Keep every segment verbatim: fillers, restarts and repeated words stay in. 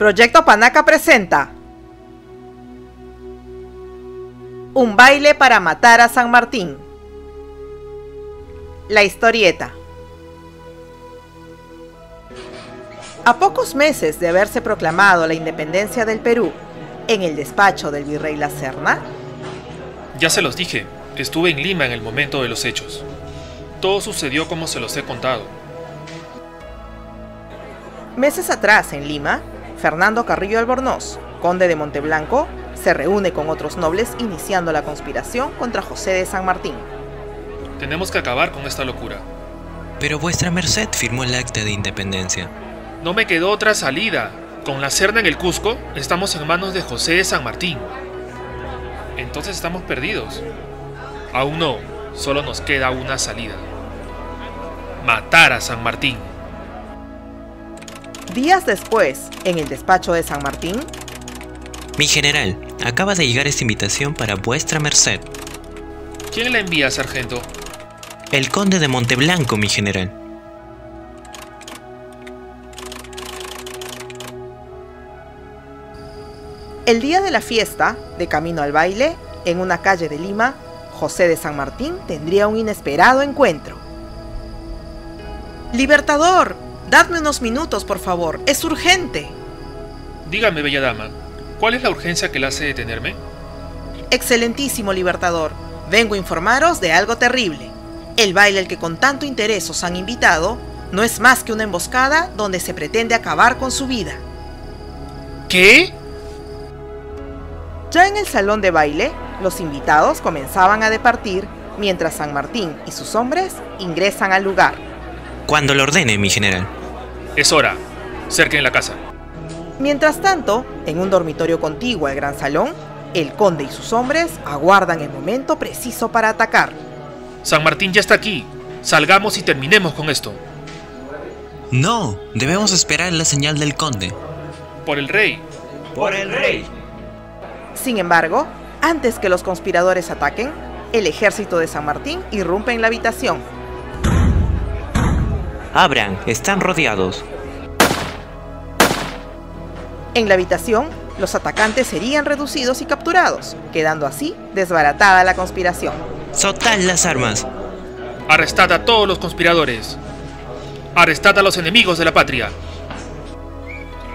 Proyecto Panaca presenta Un baile para matar a San Martín. La historieta. A pocos meses de haberse proclamado la independencia del Perú, en el despacho del virrey La Serna... Ya se los dije, estuve en Lima en el momento de los hechos. Todo sucedió como se los he contado. Meses atrás en Lima, Fernando Carrillo Albornoz, conde de Monteblanco, se reúne con otros nobles iniciando la conspiración contra José de San Martín. Tenemos que acabar con esta locura. Pero vuestra merced firmó el acta de independencia. No me quedó otra salida. Con La Serna en el Cusco, estamos en manos de José de San Martín. Entonces estamos perdidos. Aún no, solo nos queda una salida. Matar a San Martín. Días después, en el despacho de San Martín... Mi general, acaba de llegar esta invitación para vuestra merced. ¿Quién la envía, sargento? El conde de Monteblanco, mi general. El día de la fiesta, de camino al baile, en una calle de Lima, José de San Martín tendría un inesperado encuentro. Libertador, dadme unos minutos, por favor, es urgente. Dígame, bella dama, ¿cuál es la urgencia que le hace detenerme? Excelentísimo Libertador, vengo a informaros de algo terrible. El baile al que con tanto interés os han invitado no es más que una emboscada donde se pretende acabar con su vida. ¿Qué? Ya en el salón de baile, los invitados comenzaban a departir, mientras San Martín y sus hombres ingresan al lugar. Cuando lo ordene, mi general. Es hora. Cerquen la casa. Mientras tanto, en un dormitorio contiguo al gran salón, el conde y sus hombres aguardan el momento preciso para atacar. San Martín ya está aquí. Salgamos y terminemos con esto. No, debemos esperar la señal del conde. Por el rey. Por el rey. Sin embargo, antes que los conspiradores ataquen, el ejército de San Martín irrumpe en la habitación. Abran, están rodeados. En la habitación, los atacantes serían reducidos y capturados, quedando así desbaratada la conspiración. ¡Soltad las armas! ¡Arrestad a todos los conspiradores! ¡Arrestad a los enemigos de la patria!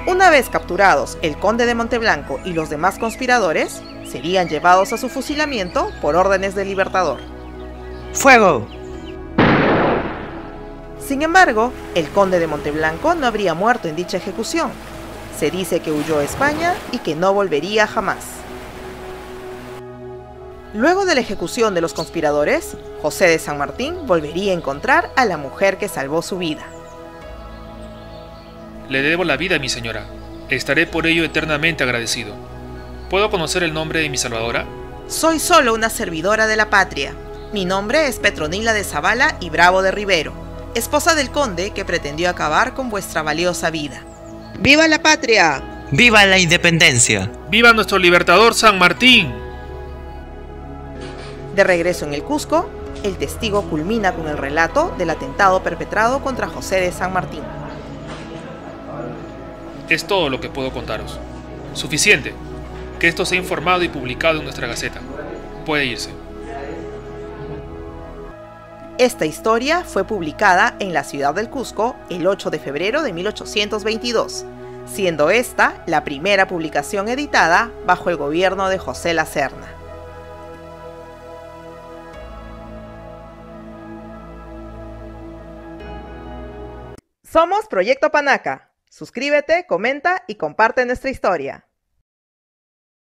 Una vez capturados, el conde de Monteblanco y los demás conspiradores serían llevados a su fusilamiento por órdenes del Libertador. ¡Fuego! Sin embargo, el conde de Monteblanco no habría muerto en dicha ejecución. Se dice que huyó a España y que no volvería jamás. Luego de la ejecución de los conspiradores, José de San Martín volvería a encontrar a la mujer que salvó su vida. Le debo la vida a mi señora. Estaré por ello eternamente agradecido. ¿Puedo conocer el nombre de mi salvadora? Soy solo una servidora de la patria. Mi nombre es Petronila de Zavala y Bravo de Rivero, esposa del conde que pretendió acabar con vuestra valiosa vida. ¡Viva la patria! ¡Viva la independencia! ¡Viva nuestro libertador San Martín! De regreso en el Cusco, el testigo culmina con el relato del atentado perpetrado contra José de San Martín. Es todo lo que puedo contaros. Suficiente. Que esto sea informado y publicado en nuestra Gaceta. Puede irse. Esta historia fue publicada en la ciudad del Cusco el ocho de febrero de mil ochocientos veintidós, siendo esta la primera publicación editada bajo el gobierno de José La Serna. Somos Proyecto Panaca. Suscríbete, comenta y comparte nuestra historia.